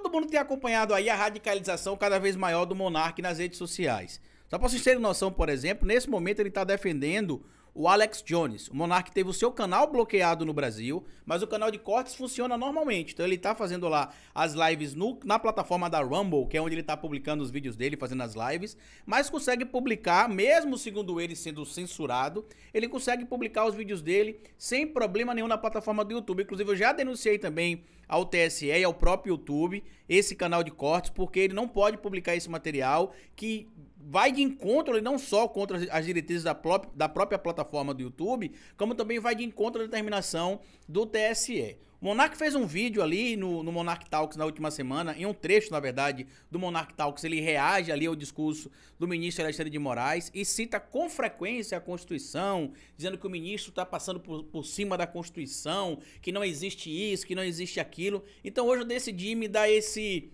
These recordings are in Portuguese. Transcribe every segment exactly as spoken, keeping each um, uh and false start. Todo mundo tem acompanhado aí a radicalização cada vez maior do Monark nas redes sociais. Só para vocês terem noção, por exemplo, nesse momento ele está defendendo o Alex Jones. O Monark teve o seu canal bloqueado no Brasil, mas o canal de cortes funciona normalmente. Então ele está fazendo lá as lives no, na plataforma da Rumble, que é onde ele está publicando os vídeos dele, fazendo as lives, mas consegue publicar, mesmo segundo ele sendo censurado, ele consegue publicar os vídeos dele sem problema nenhum na plataforma do YouTube. Inclusive eu já denunciei também ao T S E e ao próprio YouTube esse canal de cortes, porque ele não pode publicar esse material que vai de encontro, não só contra as diretrizes da, pró da própria plataforma do YouTube, como também vai de encontro à determinação do T S E. O Monark fez um vídeo ali no, no Monark Talks na última semana, em um trecho, na verdade, do Monark Talks, ele reage ali ao discurso do ministro Alexandre de Moraes e cita com frequência a Constituição, dizendo que o ministro está passando por, por cima da Constituição, que não existe isso, que não existe aquilo. Então hoje eu decidi me dar esse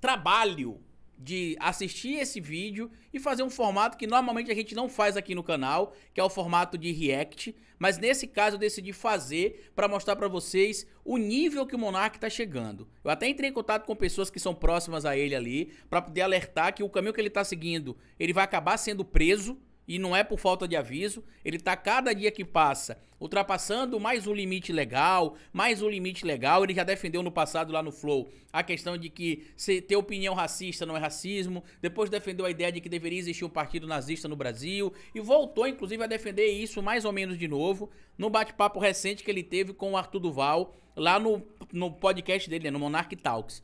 trabalho de assistir esse vídeo e fazer um formato que normalmente a gente não faz aqui no canal, que é o formato de react, mas nesse caso eu decidi fazer para mostrar para vocês o nível que o Monark tá chegando. Eu até entrei em contato com pessoas que são próximas a ele ali, para poder alertar que o caminho que ele tá seguindo, ele vai acabar sendo preso, e não é por falta de aviso, ele tá cada dia que passa ultrapassando mais um limite legal, mais um limite legal. Ele já defendeu no passado lá no Flow a questão de que se ter opinião racista não é racismo, depois defendeu a ideia de que deveria existir um partido nazista no Brasil e voltou inclusive a defender isso mais ou menos de novo no bate-papo recente que ele teve com o Arthur Duval lá no, no podcast dele, né, no Monark Talks.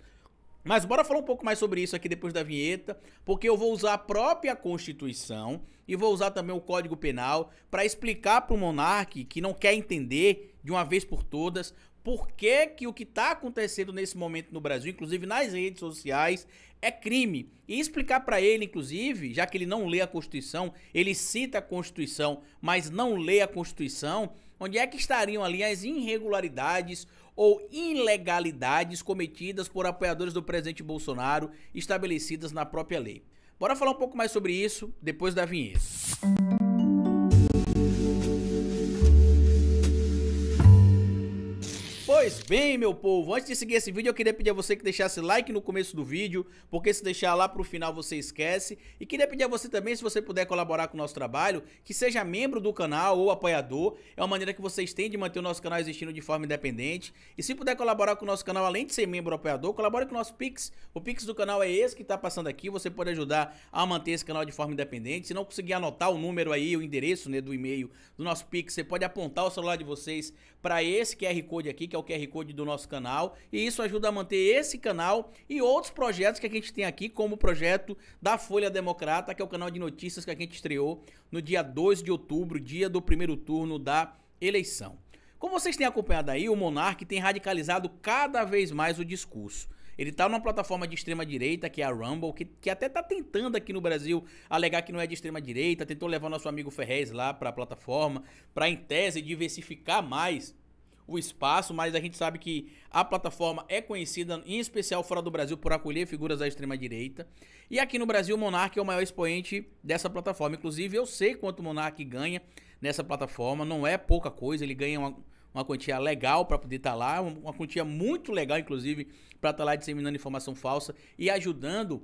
Mas bora falar um pouco mais sobre isso aqui depois da vinheta, porque eu vou usar a própria Constituição e vou usar também o Código Penal para explicar para o Monark, que não quer entender de uma vez por todas, por que que o que está acontecendo nesse momento no Brasil, inclusive nas redes sociais, é crime. E explicar para ele, inclusive, já que ele não lê a Constituição, ele cita a Constituição, mas não lê a Constituição, onde é que estariam ali as irregularidades ou ilegalidades cometidas por apoiadores do presidente Bolsonaro estabelecidas na própria lei. Bora falar um pouco mais sobre isso depois da vinheta. Pois bem, meu povo, antes de seguir esse vídeo eu queria pedir a você que deixasse like no começo do vídeo, porque se deixar lá pro final você esquece, e queria pedir a você também, se você puder colaborar com o nosso trabalho, que seja membro do canal ou apoiador, é uma maneira que vocês têm de manter o nosso canal existindo de forma independente, e se puder colaborar com o nosso canal, além de ser membro ou apoiador, colabore com o nosso Pix, o Pix do canal é esse que tá passando aqui, você pode ajudar a manter esse canal de forma independente. Se não conseguir anotar o número aí, o endereço, né, do e-mail do nosso Pix, você pode apontar o celular de vocês para esse Q R Code aqui, que é o Q R Code do nosso canal, e isso ajuda a manter esse canal e outros projetos que a gente tem aqui, como o projeto da Folha Democrata, que é o canal de notícias que a gente estreou no dia dois de outubro, dia do primeiro turno da eleição. Como vocês têm acompanhado aí, o Monark tem radicalizado cada vez mais o discurso. Ele tá numa plataforma de extrema-direita, que é a Rumble, que, que até tá tentando aqui no Brasil alegar que não é de extrema-direita, tentou levar nosso amigo Ferrez lá pra plataforma, pra, em tese, diversificar mais o espaço, mas a gente sabe que a plataforma é conhecida, em especial fora do Brasil, por acolher figuras da extrema-direita. E aqui no Brasil, o Monark é o maior expoente dessa plataforma. Inclusive, eu sei quanto o Monark ganha nessa plataforma, não é pouca coisa, ele ganha uma, uma quantia legal para poder estar lá, uma quantia muito legal, inclusive, para estar lá disseminando informação falsa e ajudando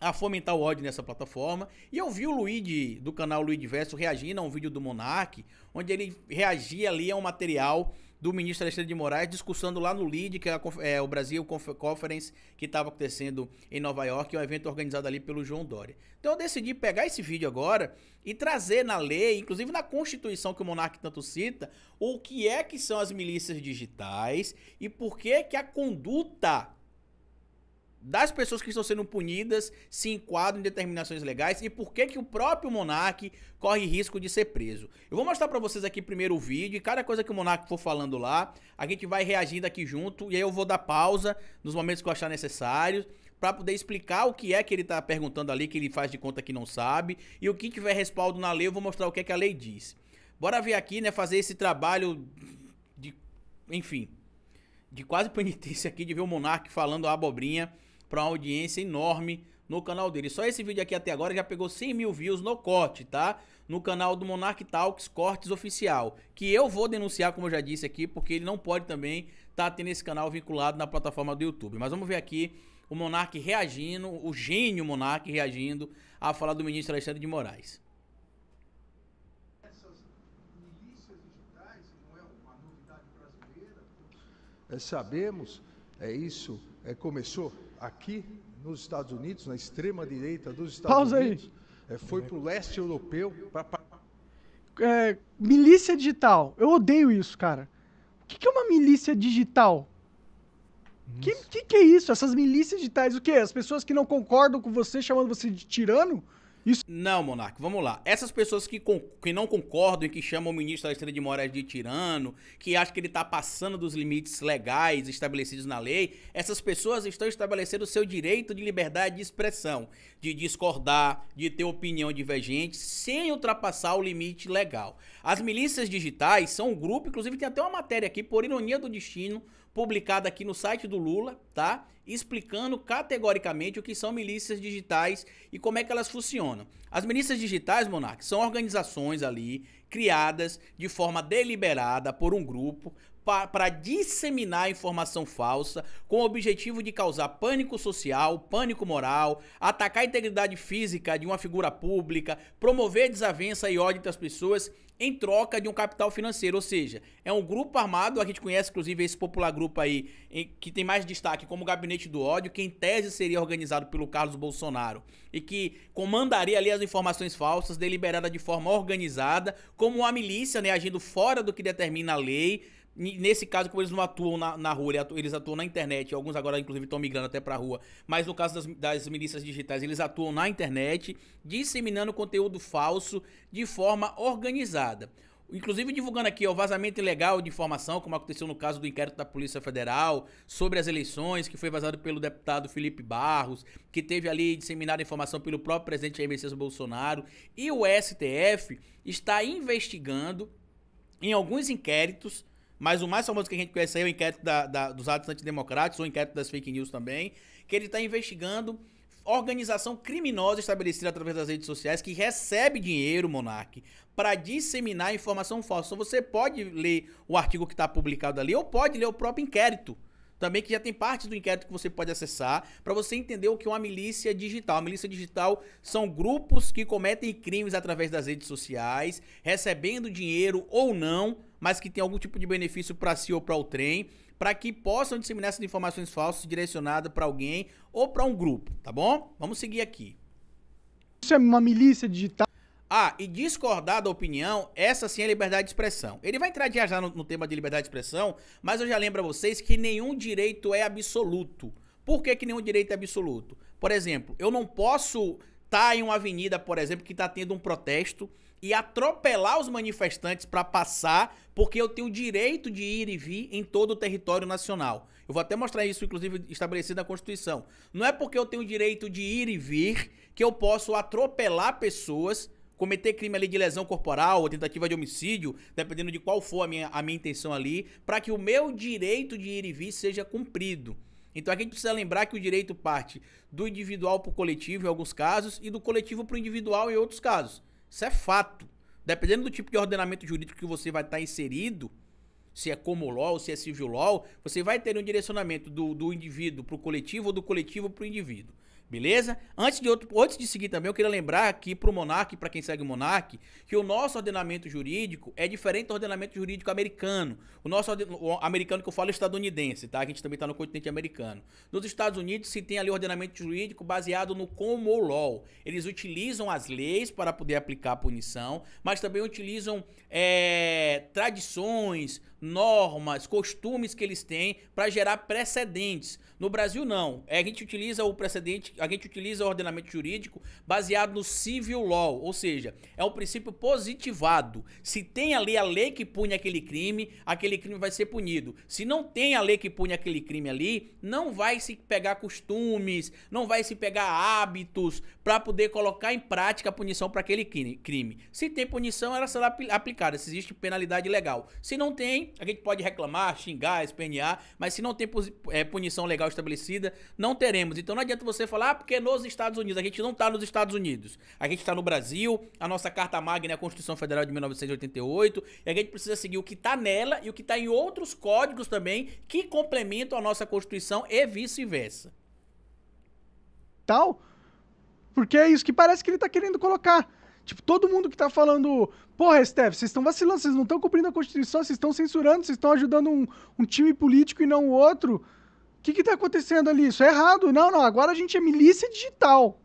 a fomentar o ódio nessa plataforma. E eu vi o Luiz, do canal Luiz Verso, reagindo a um vídeo do Monark, onde ele reagia ali a um material do ministro Alexandre de Moraes, discursando lá no LIDE, que é, a, é o Brasil Conference, que estava acontecendo em Nova York, um evento organizado ali pelo João Doria. Então eu decidi pegar esse vídeo agora e trazer na lei, inclusive na Constituição que o Monark tanto cita, o que é que são as milícias digitais e por que que a conduta das pessoas que estão sendo punidas se enquadram em determinações legais e por que que o próprio Monark corre risco de ser preso. Eu vou mostrar pra vocês aqui primeiro o vídeo e cada coisa que o Monark for falando lá, a gente vai reagindo aqui junto e aí eu vou dar pausa nos momentos que eu achar necessários pra poder explicar o que é que ele tá perguntando ali, que ele faz de conta que não sabe, e o que tiver respaldo na lei eu vou mostrar o que é que a lei diz. Bora ver aqui, né, fazer esse trabalho de, enfim, de quase penitência aqui de ver o Monark falando a abobrinha para uma audiência enorme no canal dele. Só esse vídeo aqui até agora já pegou cem mil views no corte, tá? No canal do Monark Talks Cortes Oficial, que eu vou denunciar, como eu já disse aqui, porque ele não pode também tá tendo esse canal vinculado na plataforma do YouTube. Mas vamos ver aqui o Monark reagindo, o gênio Monark reagindo à fala do ministro Alexandre de Moraes. Essas milícias digitais não é uma novidade brasileira. É, sabemos, é isso, é, começou aqui nos Estados Unidos, na extrema direita dos Estados Pausa Unidos. Aí. É, foi pro leste europeu. Pra... É, milícia digital, eu odeio isso, cara. O que, que é uma milícia digital? O que, que, que é isso? Essas milícias digitais, o quê? As pessoas que não concordam com você, chamando você de tirano? Isso... Não, Monark, vamos lá. Essas pessoas que, con que não concordam e que chamam o ministro Alexandre de Moraes de tirano, que acham que ele está passando dos limites legais estabelecidos na lei, essas pessoas estão estabelecendo o seu direito de liberdade de expressão, de discordar, de ter opinião divergente, sem ultrapassar o limite legal. As milícias digitais são um grupo, inclusive tem até uma matéria aqui, por ironia do destino, publicada aqui no site do Lula, tá? Explicando categoricamente o que são milícias digitais e como é que elas funcionam. As milícias digitais, Monark, são organizações ali criadas de forma deliberada por um grupo para disseminar informação falsa com o objetivo de causar pânico social, pânico moral, atacar a integridade física de uma figura pública, promover desavença e ódio entre as pessoas em troca de um capital financeiro, ou seja, é um grupo armado, a gente conhece inclusive esse popular grupo aí, que tem mais destaque como Gabinete do Ódio, que em tese seria organizado pelo Carlos Bolsonaro e que comandaria ali as informações falsas, deliberada de forma organizada, como uma milícia, né, agindo fora do que determina a lei. Nesse caso, como eles não atuam na, na rua, eles atuam na internet, alguns agora inclusive estão migrando até pra rua, mas no caso das, das milícias digitais, eles atuam na internet, disseminando conteúdo falso de forma organizada. Inclusive divulgando aqui o vazamento ilegal de informação, como aconteceu no caso do inquérito da Polícia Federal, sobre as eleições, que foi vazado pelo deputado Felipe Barros, que teve ali disseminada informação pelo próprio presidente Jair Messias Bolsonaro, e o S T F está investigando em alguns inquéritos. Mas o mais famoso que a gente conhece aí é o inquérito da, da, dos atos antidemocráticos, ou o inquérito das fake news também, que ele está investigando organização criminosa estabelecida através das redes sociais que recebe dinheiro, Monark, para disseminar informação falsa. Então você pode ler o artigo que está publicado ali ou pode ler o próprio inquérito. Também que já tem partes do inquérito que você pode acessar para você entender o que é uma milícia digital. A milícia digital são grupos que cometem crimes através das redes sociais, recebendo dinheiro ou não, mas que tem algum tipo de benefício para si ou para o trem, para que possam disseminar essas informações falsas direcionadas para alguém ou para um grupo, tá bom? Vamos seguir aqui. Isso é uma milícia digital? Ah, e discordar da opinião, essa sim é liberdade de expressão. Ele vai entrar já já no, no tema de liberdade de expressão, mas eu já lembro a vocês que nenhum direito é absoluto. Por que que nenhum direito é absoluto? Por exemplo, eu não posso estar em uma avenida, por exemplo, que está tendo um protesto, e atropelar os manifestantes para passar, porque eu tenho o direito de ir e vir em todo o território nacional. Eu vou até mostrar isso, inclusive, estabelecido na Constituição. Não é porque eu tenho o direito de ir e vir que eu posso atropelar pessoas, cometer crime ali de lesão corporal ou tentativa de homicídio, dependendo de qual for a minha, a minha intenção ali, para que o meu direito de ir e vir seja cumprido. Então aqui a gente precisa lembrar que o direito parte do individual para o coletivo em alguns casos e do coletivo para o individual em outros casos. Isso é fato. Dependendo do tipo de ordenamento jurídico que você vai estar inserido, se é common law, se é civil law, você vai ter um direcionamento do, do indivíduo para o coletivo ou do coletivo para o indivíduo. Beleza? Antes de, outro, antes de seguir também, eu queria lembrar aqui para o Monark, para quem segue o Monark, que o nosso ordenamento jurídico é diferente do ordenamento jurídico americano. O nosso o americano que eu falo é estadunidense, tá? A gente também está no continente americano. Nos Estados Unidos se tem ali ordenamento jurídico baseado no common law. Eles utilizam as leis para poder aplicar a punição, mas também utilizam é, tradições, normas, costumes que eles têm para gerar precedentes. No Brasil não, a gente utiliza o precedente, a gente utiliza o ordenamento jurídico baseado no civil law, ou seja, é um princípio positivado. Se tem ali a lei que pune aquele crime, aquele crime vai ser punido. Se não tem a lei que pune aquele crime ali, não vai se pegar costumes, não vai se pegar hábitos para poder colocar em prática a punição para aquele crime. Se tem punição, ela será aplicada, se existe penalidade legal. Se não tem, a gente pode reclamar, xingar, espernear, mas se não tem punição legal estabelecida, não teremos. Então não adianta você falar, lá porque é nos Estados Unidos. A gente não está nos Estados Unidos. A gente está no Brasil, a nossa Carta Magna é a Constituição Federal de mil novecentos e oitenta e oito, e a gente precisa seguir o que está nela e o que está em outros códigos também que complementam a nossa Constituição e vice-versa. Tal? Porque é isso que parece que ele está querendo colocar. Tipo, todo mundo que tá falando, porra, S T F, vocês estão vacilando, vocês não estão cumprindo a Constituição, vocês estão censurando, vocês estão ajudando um, um time político e não o outro. O que que tá acontecendo ali? Isso é errado. Não, não, agora a gente é milícia digital.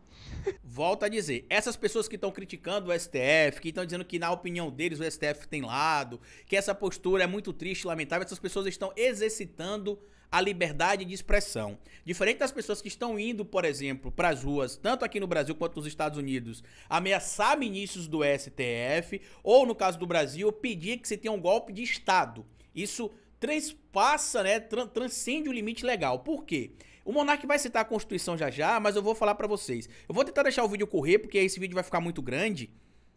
Volto a dizer, essas pessoas que estão criticando o S T F, que estão dizendo que na opinião deles o S T F tem lado, que essa postura é muito triste, lamentável, essas pessoas estão exercitando a liberdade de expressão. Diferente das pessoas que estão indo, por exemplo, para as ruas, tanto aqui no Brasil quanto nos Estados Unidos, ameaçar ministros do S T F, ou no caso do Brasil, pedir que se tenha um golpe de Estado. Isso transpassa, né, tran- transcende o limite legal. Por quê? O Monark vai citar a Constituição já já, mas eu vou falar pra vocês. Eu vou tentar deixar o vídeo correr, porque esse vídeo vai ficar muito grande.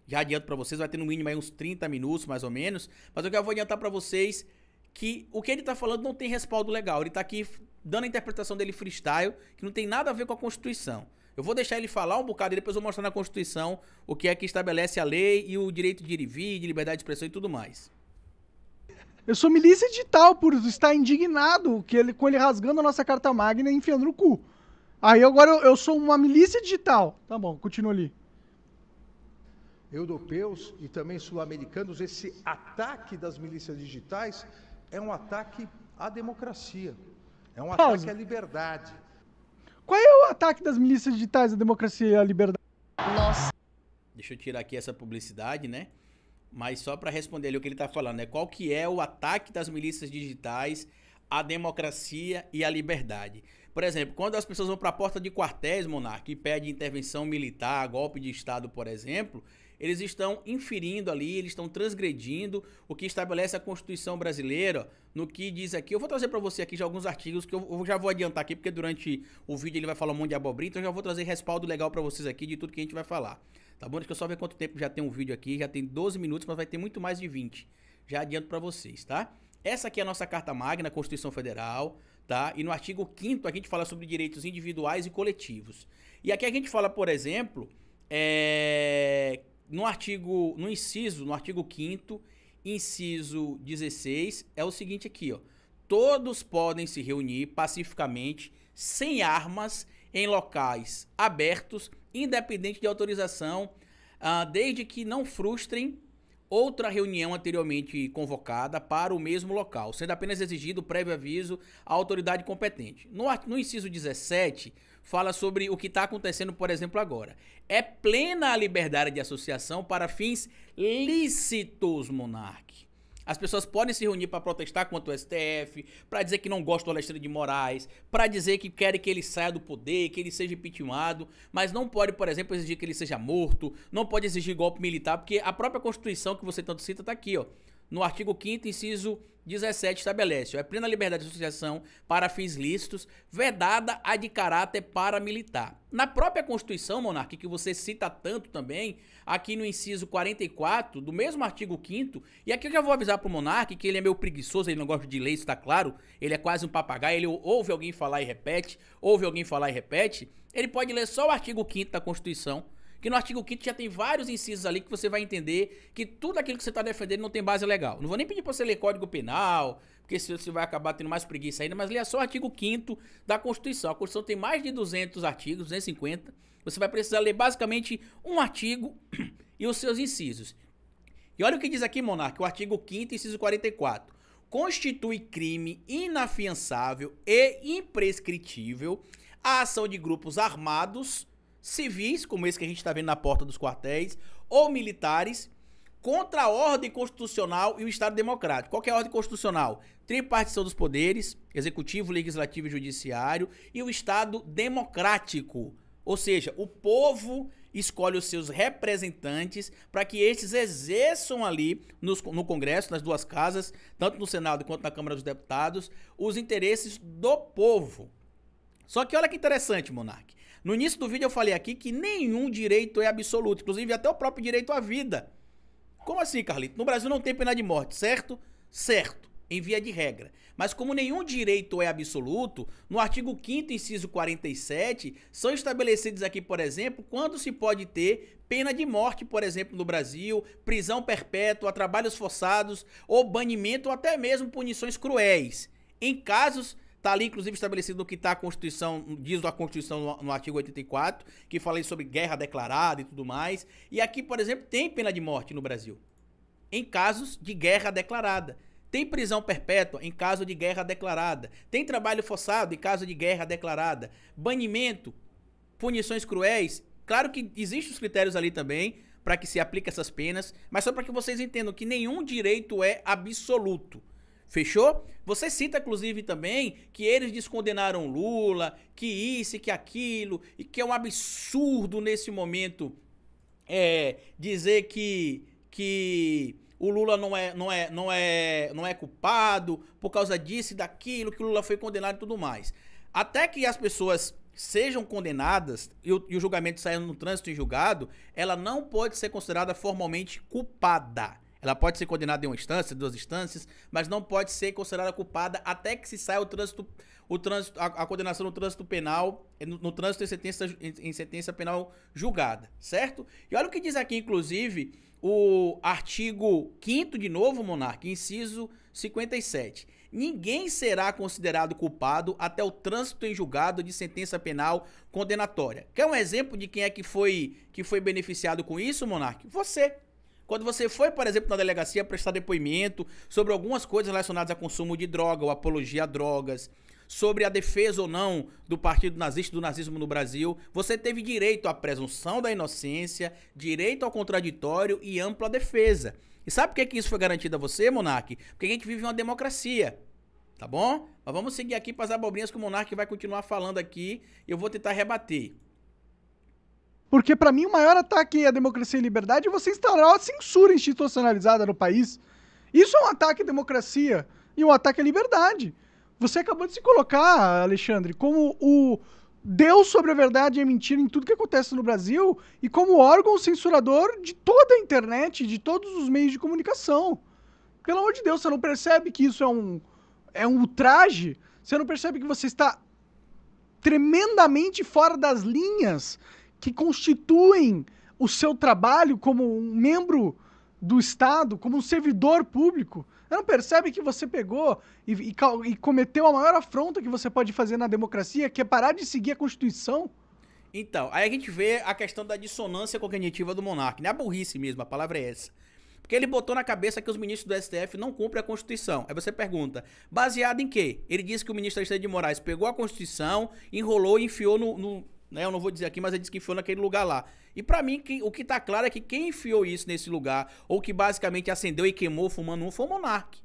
Já adianto pra vocês, vai ter no mínimo aí uns trinta minutos, mais ou menos. Mas eu já vou adiantar pra vocês que o que ele tá falando não tem respaldo legal. Ele tá aqui dando a interpretação dele freestyle, que não tem nada a ver com a Constituição. Eu vou deixar ele falar um bocado e depois eu vou mostrar na Constituição o que é que estabelece a lei e o direito de ir e vir, de liberdade de expressão e tudo mais. Eu sou milícia digital por estar indignado que ele, com ele rasgando a nossa Carta Magna e enfiando no cu. Aí agora eu, eu sou uma milícia digital. Tá bom, continua ali. Europeus e também sul-americanos, esse ataque das milícias digitais é um ataque à democracia. É um Paulo. ataque à liberdade. Qual é o ataque das milícias digitais à democracia e à liberdade? Nossa. Deixa eu tirar aqui essa publicidade, né? Mas só para responder ali o que ele está falando, né? Qual que é o ataque das milícias digitais à democracia e à liberdade? Por exemplo, quando as pessoas vão para a porta de quartéis, Monarca, e pedem intervenção militar, golpe de Estado, por exemplo, eles estão inferindo ali, eles estão transgredindo o que estabelece a Constituição brasileira, no que diz aqui. Eu vou trazer para você aqui já alguns artigos que eu já vou adiantar aqui, porque durante o vídeo ele vai falar um monte de abobrinha, então eu já vou trazer respaldo legal para vocês aqui de tudo que a gente vai falar. Tá bom? Deixa eu só ver quanto tempo já tem um vídeo aqui. Já tem doze minutos, mas vai ter muito mais de vinte. Já adianto pra vocês, tá? Essa aqui é a nossa Carta Magna, Constituição Federal, tá? E no artigo quinto a gente fala sobre direitos individuais e coletivos. E aqui a gente fala, por exemplo, é... no artigo, no inciso, no artigo quinto, inciso dezesseis, é o seguinte aqui, ó. Todos podem se reunir pacificamente, sem armas, em locais abertos, independente de autorização, uh, desde que não frustrem outra reunião anteriormente convocada para o mesmo local, sendo apenas exigido prévio aviso à autoridade competente. No, no inciso dezessete, fala sobre o que está acontecendo, por exemplo, agora. É plena a liberdade de associação para fins lícitos, Monark. As pessoas podem se reunir para protestar contra o S T F, para dizer que não gostam do Alexandre de Moraes, para dizer que querem que ele saia do poder, que ele seja impeachmentado, mas não pode, por exemplo, exigir que ele seja morto, não pode exigir golpe militar, porque a própria Constituição que você tanto cita está aqui, ó. No artigo quinto, inciso dezessete, estabelece, ó, é plena liberdade de associação para fins lícitos, vedada a de caráter paramilitar. Na própria Constituição, Monark, que você cita tanto também, aqui no inciso quarenta e quatro, do mesmo artigo quinto, e aqui eu já vou avisar pro Monark que ele é meio preguiçoso, ele não gosta de ler, isso tá claro, ele é quase um papagaio, ele ouve alguém falar e repete, ouve alguém falar e repete, ele pode ler só o artigo quinto da Constituição, que no artigo quinto já tem vários incisos ali que você vai entender que tudo aquilo que você está defendendo não tem base legal. Não vou nem pedir para você ler Código Penal, porque você vai acabar tendo mais preguiça ainda, mas leia só o artigo quinto da Constituição. A Constituição tem mais de duzentos artigos, duzentos e cinquenta. Você vai precisar ler basicamente um artigo e os seus incisos. E olha o que diz aqui, Monarca, o artigo quinto, inciso quarenta e quatro. Constitui crime inafiançável e imprescritível a ação de grupos armados, civis, como esse que a gente está vendo na porta dos quartéis, ou militares, contra a ordem constitucional e o Estado democrático. Qual que é a ordem constitucional? Tripartição dos poderes, executivo, legislativo e judiciário, e o Estado democrático. Ou seja, o povo escolhe os seus representantes para que estes exerçam ali nos, no Congresso, nas duas casas, tanto no Senado quanto na Câmara dos Deputados, os interesses do povo. Só que olha que interessante, Monark. No início do vídeo eu falei aqui que nenhum direito é absoluto, inclusive até o próprio direito à vida. Como assim, Carlito? No Brasil não tem pena de morte, certo? Certo. em via de regra. Mas como nenhum direito é absoluto, no artigo quinto, inciso quarenta e sete, são estabelecidos aqui, por exemplo, quando se pode ter pena de morte, por exemplo, no Brasil, prisão perpétua, trabalhos forçados, ou banimento, ou até mesmo punições cruéis. Em casos... Está ali, inclusive, estabelecido no que está a Constituição, diz a Constituição no, no artigo oitenta e quatro, que fala sobre guerra declarada e tudo mais. E aqui, por exemplo, tem pena de morte no Brasil, em casos de guerra declarada. Tem prisão perpétua em caso de guerra declarada. Tem trabalho forçado em caso de guerra declarada. Banimento, punições cruéis. Claro que existem os critérios ali também para que se aplique essas penas, mas só para que vocês entendam que nenhum direito é absoluto. Fechou? Você cita, inclusive, também que eles descondenaram Lula, que isso e que aquilo, e que é um absurdo nesse momento é, dizer que, que o Lula não é, não, é, não, é, não é culpado por causa disso e daquilo, que o Lula foi condenado e tudo mais. Até que as pessoas sejam condenadas e o, e o julgamento saindo no trânsito em julgado, ela não pode ser considerada formalmente culpada. Ela pode ser condenada em uma instância, duas instâncias, mas não pode ser considerada culpada até que se saia o trânsito, o trânsito, a, a condenação no trânsito penal, no, no trânsito em sentença, em, em sentença penal julgada, certo? E olha o que diz aqui, inclusive, o artigo quinto de novo, Monarca, inciso cinquenta e sete. Ninguém será considerado culpado até o trânsito em julgado de sentença penal condenatória. Quer um exemplo de quem é que foi, que foi beneficiado com isso, Monarca? Você. Quando você foi, por exemplo, na delegacia prestar depoimento sobre algumas coisas relacionadas a consumo de droga ou apologia a drogas, sobre a defesa ou não do partido nazista, do nazismo no Brasil, você teve direito à presunção da inocência, direito ao contraditório e ampla defesa. E sabe por que, que isso foi garantido a você, Monark? Porque a gente vive uma democracia, tá bom? Mas vamos seguir aqui para as abobrinhas que o Monark vai continuar falando aqui e eu vou tentar rebater. Porque, para mim, o maior ataque à democracia e liberdade é você instaurar uma censura institucionalizada no país. Isso é um ataque à democracia e um ataque à liberdade. Você acabou de se colocar, Alexandre, como o Deus sobre a verdade e a mentira em tudo que acontece no Brasil e como órgão censurador de toda a internet, de todos os meios de comunicação. Pelo amor de Deus, você não percebe que isso é um, é um ultraje? Você não percebe que você está tremendamente fora das linhas que constituem o seu trabalho como um membro do Estado, como um servidor público? Você não percebe que você pegou e, e, e cometeu a maior afronta que você pode fazer na democracia, que é parar de seguir a Constituição? Então, aí a gente vê a questão da dissonância cognitiva do monarca, né? A burrice mesmo, a palavra é essa. Porque ele botou na cabeça que os ministros do S T F não cumprem a Constituição. Aí você pergunta, baseado em quê? Ele disse que o ministro Alexandre de Moraes pegou a Constituição, enrolou e enfiou no... no... Eu não vou dizer aqui, mas ele disse que enfiou naquele lugar lá. E pra mim, o que tá claro é que quem enfiou isso nesse lugar, ou que basicamente acendeu e queimou fumando um, foi o Monark.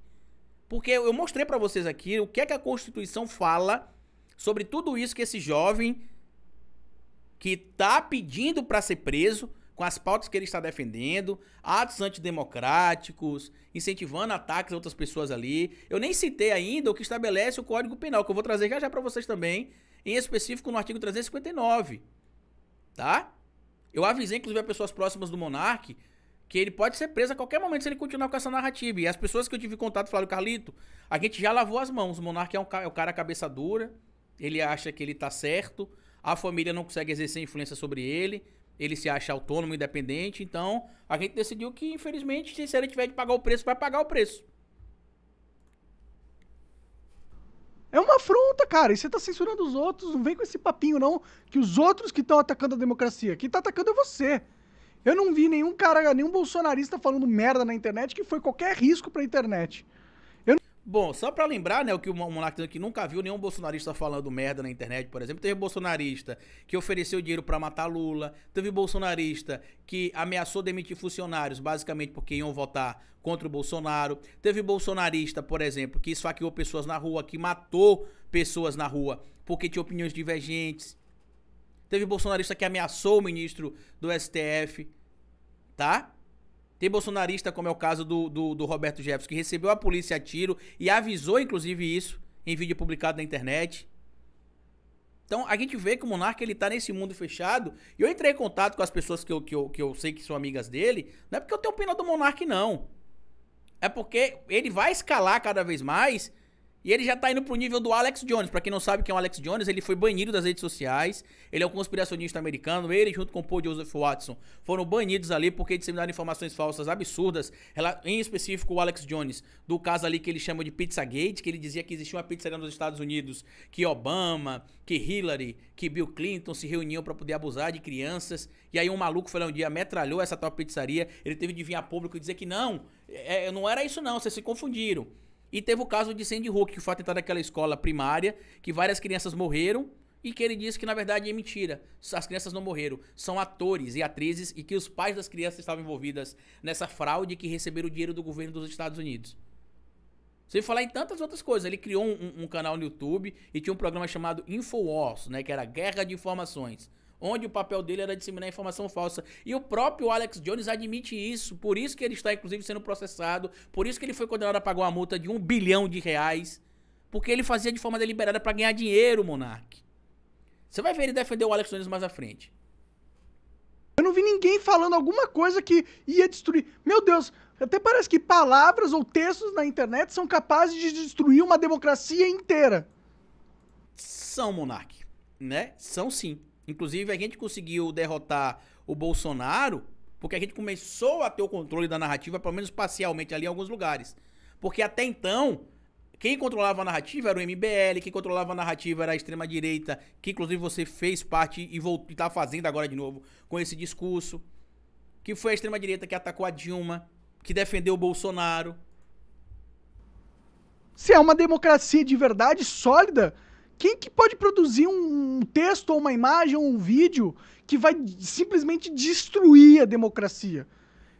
Porque eu mostrei pra vocês aqui o que é que a Constituição fala sobre tudo isso que esse jovem que tá pedindo pra ser preso, com as pautas que ele está defendendo, atos antidemocráticos, incentivando ataques a outras pessoas ali. Eu nem citei ainda o que estabelece o Código Penal, que eu vou trazer já já pra vocês também, em específico no artigo trezentos e cinquenta e nove, tá? Eu avisei, inclusive, a pessoas próximas do Monark que ele pode ser preso a qualquer momento se ele continuar com essa narrativa. E as pessoas que eu tive contato falaram, Carlito, a gente já lavou as mãos. O Monark é um cara, é um cara cabeça dura, ele acha que ele tá certo, a família não consegue exercer influência sobre ele, ele se acha autônomo, independente, então a gente decidiu que, infelizmente, se ele tiver de pagar o preço, vai pagar o preço. É uma afronta, cara, e você tá censurando os outros, não vem com esse papinho não, que os outros que estão atacando a democracia, quem tá atacando é você. Eu não vi nenhum cara, nenhum bolsonarista falando merda na internet que foi qualquer risco pra internet. Eu... Bom, só pra lembrar, né, o que o Monark que nunca viu nenhum bolsonarista falando merda na internet, por exemplo, teve bolsonarista que ofereceu dinheiro pra matar Lula, teve bolsonarista que ameaçou demitir funcionários, basicamente porque iam votar contra o Bolsonaro. Teve bolsonarista, por exemplo, que esfaqueou pessoas na rua, que matou pessoas na rua porque tinha opiniões divergentes. Teve bolsonarista que ameaçou o ministro do S T F, tá? Tem bolsonarista, como é o caso do, do, do Roberto Jefferson, que recebeu a polícia a tiro e avisou, inclusive, isso em vídeo publicado na internet. Então, a gente vê que o Monark, ele tá nesse mundo fechado. E eu entrei em contato com as pessoas que eu, que eu, que eu sei que são amigas dele, não é porque eu tenho pena do Monark, não. é porque ele vai escalar cada vez mais e ele já tá indo pro nível do Alex Jones. Pra quem não sabe quem é o Alex Jones, ele foi banido das redes sociais, ele é um conspiracionista americano, ele junto com Paul Joseph Watson foram banidos ali porque disseminaram informações falsas absurdas, em específico o Alex Jones, do caso ali que ele chama de Pizzagate, que ele dizia que existia uma pizzaria nos Estados Unidos, que Obama, que Hillary, que Bill Clinton se reuniam pra poder abusar de crianças, e aí um maluco foi lá um dia, metralhou essa tal pizzaria, ele teve de vir a público e dizer que não, é, não era isso não, vocês se confundiram. E teve o caso de Sandy Hook, que foi atentado àquela escola primária, que várias crianças morreram e que ele disse que na verdade é mentira. As crianças não morreram, são atores e atrizes e que os pais das crianças estavam envolvidas nessa fraude que receberam o dinheiro do governo dos Estados Unidos. Sem falar em tantas outras coisas, ele criou um, um canal no YouTube e tinha um programa chamado InfoWars, né, que era Guerra de Informações, onde o papel dele era disseminar informação falsa. E o próprio Alex Jones admite isso, por isso que ele está, inclusive, sendo processado, por isso que ele foi condenado a pagar uma multa de um bilhão de reais, porque ele fazia de forma deliberada para ganhar dinheiro, Monark. Você vai ver ele defender o Alex Jones mais à frente. Eu não vi ninguém falando alguma coisa que ia destruir. Meu Deus, até parece que palavras ou textos na internet são capazes de destruir uma democracia inteira. São, Monark, né? São sim. Inclusive, a gente conseguiu derrotar o Bolsonaro porque a gente começou a ter o controle da narrativa, pelo menos parcialmente ali em alguns lugares. Porque até então, quem controlava a narrativa era o M B L, quem controlava a narrativa era a extrema-direita, que inclusive você fez parte e voltou, tá fazendo agora de novo com esse discurso, que foi a extrema-direita que atacou a Dilma, que defendeu o Bolsonaro. Se é uma democracia de verdade sólida... Quem que pode produzir um texto ou uma imagem ou um vídeo que vai simplesmente destruir a democracia?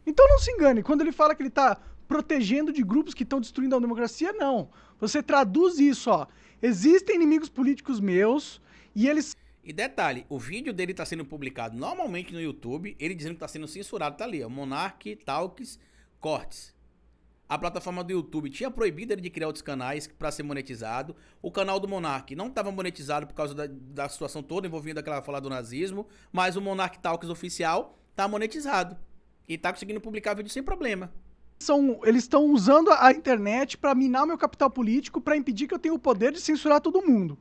Então não se engane, quando ele fala que ele está protegendo de grupos que estão destruindo a democracia, não. Você traduz isso, ó. Existem inimigos políticos meus e eles... E detalhe, o vídeo dele está sendo publicado normalmente no YouTube, ele dizendo que está sendo censurado, tá ali, ó. Monark Talks Cortes. A plataforma do YouTube tinha proibido ele de criar outros canais para ser monetizado. O canal do Monark não estava monetizado por causa da, da situação toda envolvendo aquela fala do nazismo, mas o Monark Talks oficial tá monetizado e tá conseguindo publicar vídeo sem problema. São, eles estão usando a internet para minar o meu capital político, para impedir que eu tenha o poder de censurar todo mundo.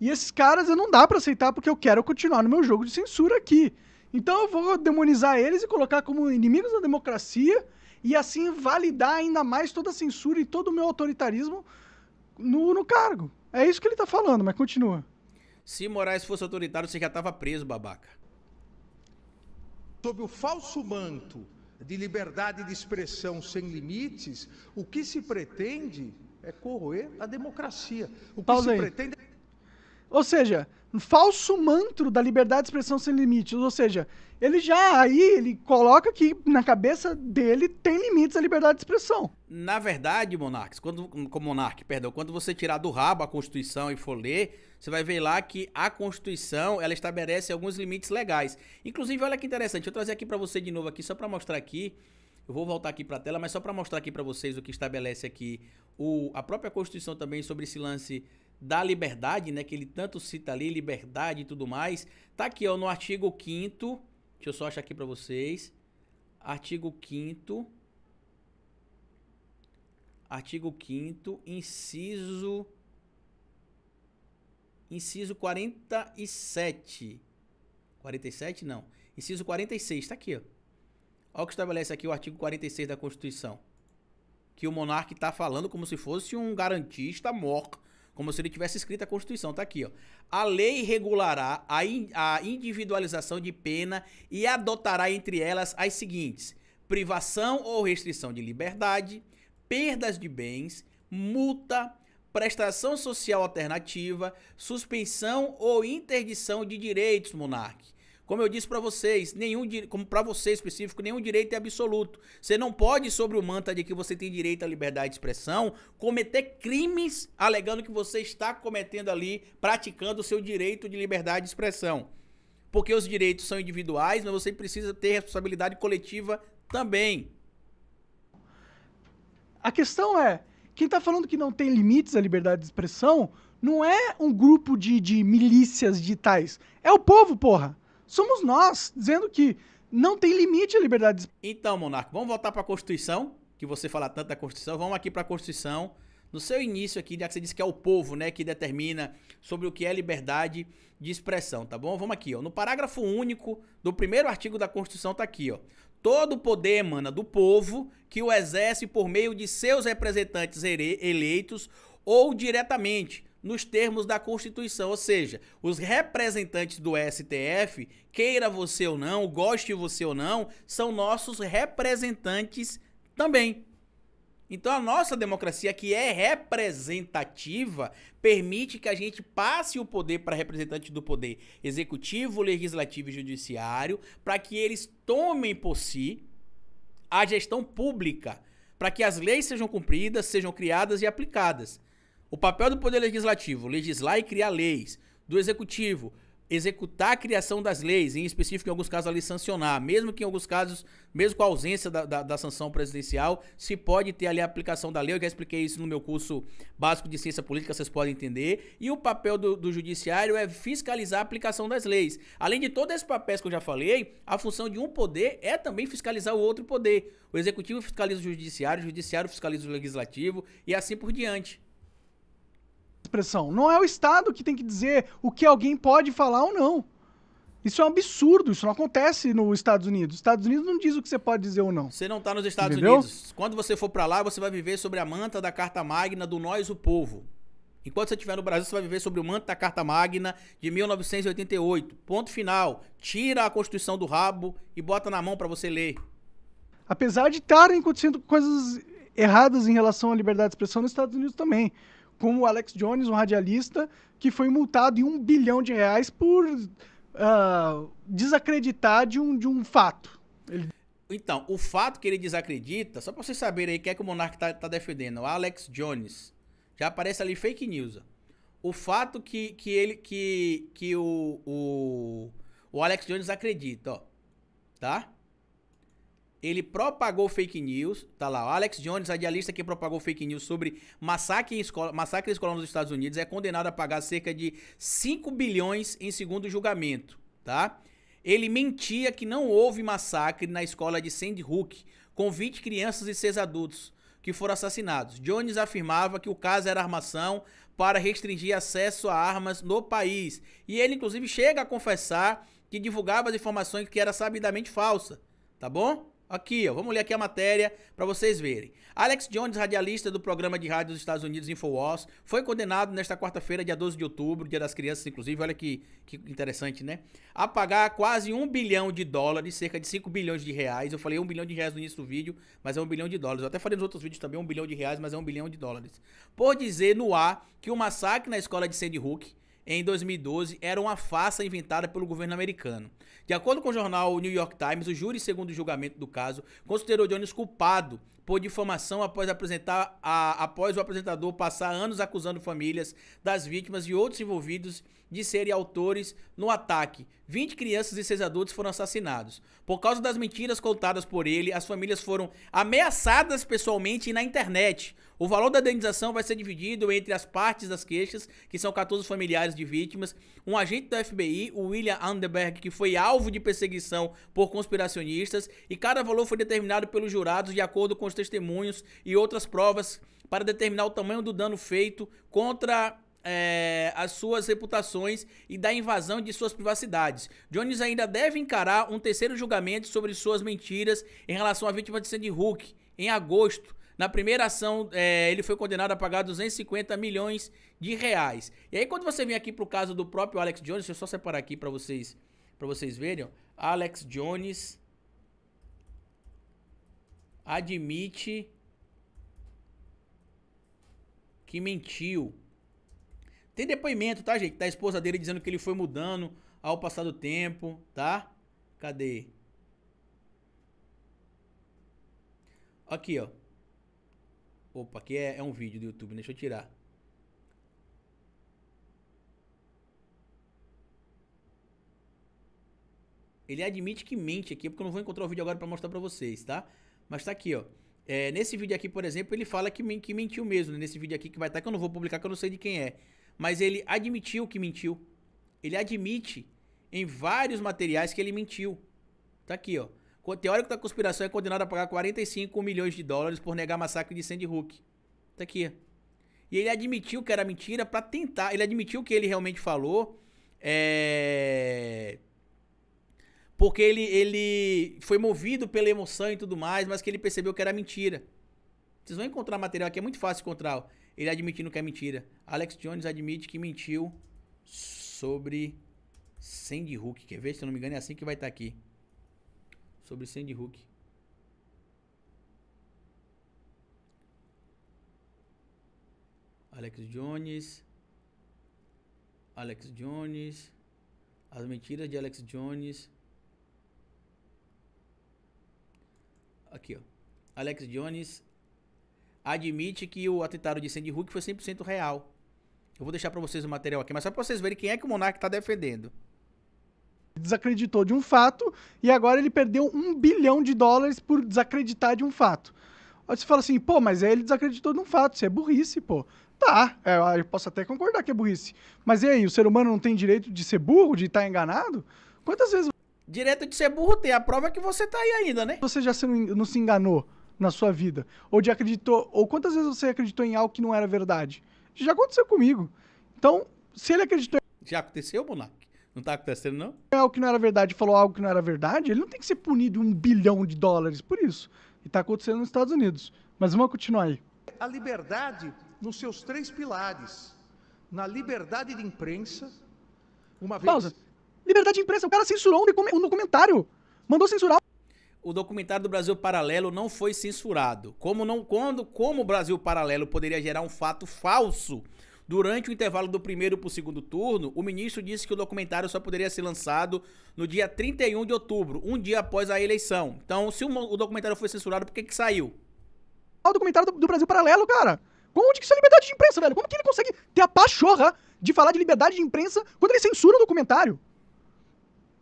E esses caras eu não dá para aceitar porque eu quero continuar no meu jogo de censura aqui. Então eu vou demonizar eles e colocar como inimigos da democracia. E assim validar ainda mais toda a censura e todo o meu autoritarismo no, no cargo. É isso que ele tá falando, mas continua. Se Moraes fosse autoritário, você já tava preso, babaca. Sob o falso manto de liberdade de expressão sem limites, o que se pretende é corroer a democracia. O que Pausa se pretende... Aí. Ou seja, um falso manto da liberdade de expressão sem limites. Ou seja, ele já aí, ele coloca que na cabeça dele tem limites a liberdade de expressão. Na verdade, Monark, quando, Monark, perdão, quando você tirar do rabo a Constituição e for ler, você vai ver lá que a Constituição, ela estabelece alguns limites legais. Inclusive, olha que interessante, eu trazer aqui para você de novo aqui, só para mostrar aqui, eu vou voltar aqui para a tela, mas só para mostrar aqui para vocês o que estabelece aqui o, a própria Constituição também sobre esse lance... da liberdade, né, que ele tanto cita ali, liberdade e tudo mais, tá aqui, ó, no artigo quinto, deixa eu só achar aqui pra vocês, artigo quinto, artigo quinto, inciso, inciso quarenta e sete, quarenta e sete não, inciso quarenta e seis, tá aqui, ó, olha o que estabelece aqui o artigo quarenta e seis da Constituição, que o monarca tá falando como se fosse um garantista morto, como se ele tivesse escrito a Constituição, tá aqui, ó. A lei regulará a, in, a individualização de pena e adotará entre elas as seguintes: privação ou restrição de liberdade, perdas de bens, multa, prestação social alternativa, suspensão ou interdição de direitos, monarca. Como eu disse para vocês, nenhum, como para você específico, nenhum direito é absoluto. Você não pode, sobre o manto de que você tem direito à liberdade de expressão, cometer crimes alegando que você está cometendo ali, praticando o seu direito de liberdade de expressão. Porque os direitos são individuais, mas você precisa ter responsabilidade coletiva também. A questão é, quem está falando que não tem limites à liberdade de expressão, não é um grupo de, de milícias digitais, é o povo, porra. Somos nós, dizendo que não tem limite à liberdade de... Então, Monarca, vamos voltar para a Constituição, que você fala tanto da Constituição. Vamos aqui para a Constituição. No seu início aqui, já que você disse que é o povo, né, que determina sobre o que é liberdade de expressão, tá bom? Vamos aqui, ó. No parágrafo único do primeiro artigo da Constituição tá aqui, ó. Todo poder emana do povo, que o exerce por meio de seus representantes eleitos ou diretamente, nos termos da Constituição. Ou seja, os representantes do S T F, queira você ou não, goste você ou não, são nossos representantes também. Então a nossa democracia, que é representativa, permite que a gente passe o poder para representantes do poder executivo, legislativo e judiciário, para que eles tomem por si a gestão pública, para que as leis sejam cumpridas, sejam criadas e aplicadas. O papel do poder legislativo, legislar e criar leis, do executivo, executar a criação das leis, em específico, em alguns casos, ali sancionar, mesmo que em alguns casos, mesmo com a ausência da, da, da sanção presidencial, se pode ter ali a aplicação da lei. Eu já expliquei isso no meu curso básico de ciência política, vocês podem entender. E o papel do, do judiciário é fiscalizar a aplicação das leis. Além de todos esses papéis que eu já falei, a função de um poder é também fiscalizar o outro poder. O executivo fiscaliza o judiciário, o judiciário fiscaliza o legislativo e assim por diante. Expressão. Não é o Estado que tem que dizer o que alguém pode falar ou não. Isso é um absurdo, isso não acontece nos Estados Unidos. Os Estados Unidos não diz o que você pode dizer ou não. Você não está nos Estados Entendeu? Unidos. Quando você for para lá, você vai viver sobre a manta da Carta Magna do Nós, o Povo. Enquanto você estiver no Brasil, você vai viver sobre o manto da Carta Magna de mil novecentos e oitenta e oito. Ponto final. Tira a Constituição do rabo e bota na mão para você ler. Apesar de estarem acontecendo coisas erradas em relação à liberdade de expressão nos Estados Unidos também. Como o Alex Jones, um radialista, que foi multado em um bilhão de reais por uh, desacreditar de um, de um fato. Ele... Então, o fato que ele desacredita, só para vocês saberem aí o que é que o Monark tá, tá defendendo, o Alex Jones, já aparece ali fake news. O fato que, que, ele, que, que o, o, o Alex Jones acredita, ó, tá? Ele propagou fake news, tá lá, o Alex Jones, radialista que propagou fake news sobre massacre em escola, massacre escolar nos Estados Unidos, é condenado a pagar cerca de cinco bilhões em segundo julgamento, tá? Ele mentia que não houve massacre na escola de Sandy Hook, com vinte crianças e seis adultos que foram assassinados. Jones afirmava que o caso era armação para restringir acesso a armas no país. E ele, inclusive, chega a confessar que divulgava as informações que era sabidamente falsa, tá bom? Aqui, ó, vamos ler aqui a matéria para vocês verem. Alex Jones, radialista do programa de rádio dos Estados Unidos, InfoWars, foi condenado nesta quarta-feira, dia doze de outubro, dia das crianças, inclusive, olha que, que interessante, né? A pagar quase um bilhão de dólares, cerca de cinco bilhões de reais. Eu falei um bilhão de reais no início do vídeo, mas é um bilhão de dólares. Eu até falei nos outros vídeos também um bilhão de reais, mas é um bilhão de dólares. Por dizer no ar que o massacre na escola de Sandy Hook, em dois mil e doze, era uma farsa inventada pelo governo americano. De acordo com o jornal New York Times, o júri, segundo o julgamento do caso, considerou Jones culpado por difamação após, apresentar a, após o apresentador passar anos acusando famílias das vítimas e outros envolvidos de serem autores no ataque. vinte crianças e seis adultos foram assassinados. Por causa das mentiras contadas por ele, as famílias foram ameaçadas pessoalmente e na internet. O valor da indenização vai ser dividido entre as partes das queixas, que são quatorze familiares de vítimas, um agente do F B I, o William Underberg, que foi alvo de perseguição por conspiracionistas, e cada valor foi determinado pelos jurados de acordo com os testemunhos e outras provas para determinar o tamanho do dano feito contra... É, as suas reputações e da invasão de suas privacidades. Jones ainda deve encarar um terceiro julgamento sobre suas mentiras em relação à vítima de Sandy Hook, em agosto. Na primeira ação, é, ele foi condenado a pagar duzentos e cinquenta milhões de reais. E aí, quando você vem aqui para o caso do próprio Alex Jones, deixa eu só separar aqui para vocês, para vocês verem, ó. Alex Jones admite que mentiu. Tem depoimento, tá, gente? Da esposa dele dizendo que ele foi mudando ao passar do tempo, tá? Cadê? Aqui, ó. Opa, aqui é, é um vídeo do YouTube, deixa eu tirar. Ele admite que mente aqui, porque eu não vou encontrar o vídeo agora pra mostrar pra vocês, tá? Mas tá aqui, ó. É, nesse vídeo aqui, por exemplo, ele fala que, que mentiu mesmo, né? Nesse vídeo aqui que vai estar, que eu não vou publicar, que eu não sei de quem é. Mas ele admitiu que mentiu. Ele admite em vários materiais que ele mentiu. Tá aqui, ó. Teórico da conspiração é condenado a pagar quarenta e cinco milhões de dólares por negar massacre de Sandy Hook. Tá aqui. E ele admitiu que era mentira pra tentar... Ele admitiu que ele realmente falou... É... Porque ele, ele foi movido pela emoção e tudo mais, mas que ele percebeu que era mentira. Vocês vão encontrar material aqui, é muito fácil encontrar. Ele admitindo que é mentira. Alex Jones admite que mentiu sobre Sandy Hook. Quer ver? Se eu não me engano, é assim que vai estar aqui. Sobre Sandy Hook. Alex Jones... Alex Jones, as mentiras de Alex Jones. Aqui, ó. Alex Jones admite que o atentado de Sandy Hook foi cem por cento real. Eu vou deixar pra vocês o material aqui, mas só pra vocês verem quem é que o Monark tá defendendo. Desacreditou de um fato e agora ele perdeu um bilhão de dólares por desacreditar de um fato. Aí você fala assim, pô, mas ele desacreditou de um fato, isso é burrice, pô. Tá, eu posso até concordar que é burrice. Mas e aí, o ser humano não tem direito de ser burro, de estar enganado? Quantas vezes... Direito de ser burro tem, a prova é que você tá aí ainda, né? Você já se não, não se enganou na sua vida, ou de acreditou, ou quantas vezes você acreditou em algo que não era verdade? Já aconteceu comigo. Então, se ele acreditou... Já aconteceu, Monark? Não tá acontecendo, não? É algo que não era verdade, falou algo que não era verdade, ele não tem que ser punido um bilhão de dólares por isso. E tá acontecendo nos Estados Unidos. Mas vamos continuar aí. A liberdade... nos seus três pilares, na liberdade de imprensa, uma vez... Pausa. Liberdade de imprensa, o cara censurou um documentário, mandou censurar. O documentário do Brasil Paralelo não foi censurado. Como não, quando, como o Brasil Paralelo poderia gerar um fato falso, durante o intervalo do primeiro para o segundo turno, o ministro disse que o documentário só poderia ser lançado no dia trinta e um de outubro, um dia após a eleição. Então, se o documentário foi censurado, por que que saiu? O documentário do Brasil Paralelo, cara. Onde que isso é liberdade de imprensa, velho? Como que ele consegue ter a pachorra de falar de liberdade de imprensa quando ele censura um documentário?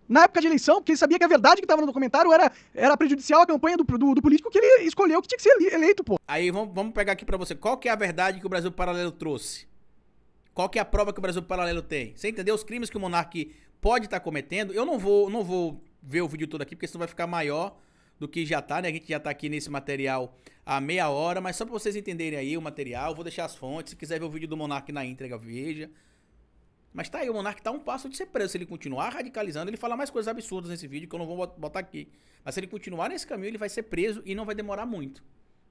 Na época de eleição, porque ele sabia que a verdade que tava no documentário era, era prejudicial à campanha do, do, do político que ele escolheu que tinha que ser eleito, pô. Aí vamos, vamos pegar aqui pra você. Qual que é a verdade que o Brasil Paralelo trouxe? Qual que é a prova que o Brasil Paralelo tem? Você entendeu? Os crimes que o Monark pode estar tá cometendo. Eu não vou, não vou ver o vídeo todo aqui, porque senão vai ficar maior... do que já tá, né? A gente já tá aqui nesse material há meia hora, mas só pra vocês entenderem aí o material, vou deixar as fontes, se quiser ver o vídeo do Monark na entrega, veja. Mas tá aí, o Monark tá um passo de ser preso, se ele continuar radicalizando, ele fala mais coisas absurdas nesse vídeo que eu não vou botar aqui. Mas se ele continuar nesse caminho, ele vai ser preso e não vai demorar muito,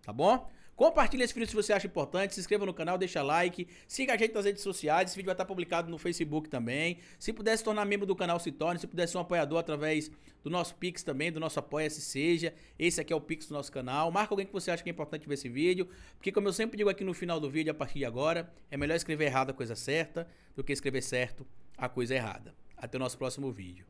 tá bom? Compartilha esse vídeo se você acha importante, se inscreva no canal, deixa like, siga a gente nas redes sociais, esse vídeo vai estar publicado no Facebook também. Se puder se tornar membro do canal, se torne, se puder ser um apoiador através do nosso Pix também, do nosso Apoia-se Seja, esse aqui é o Pix do nosso canal. Marca alguém que você acha que é importante ver esse vídeo, porque como eu sempre digo aqui no final do vídeo, a partir de agora, é melhor escrever errado a coisa certa do que escrever certo a coisa errada. Até o nosso próximo vídeo.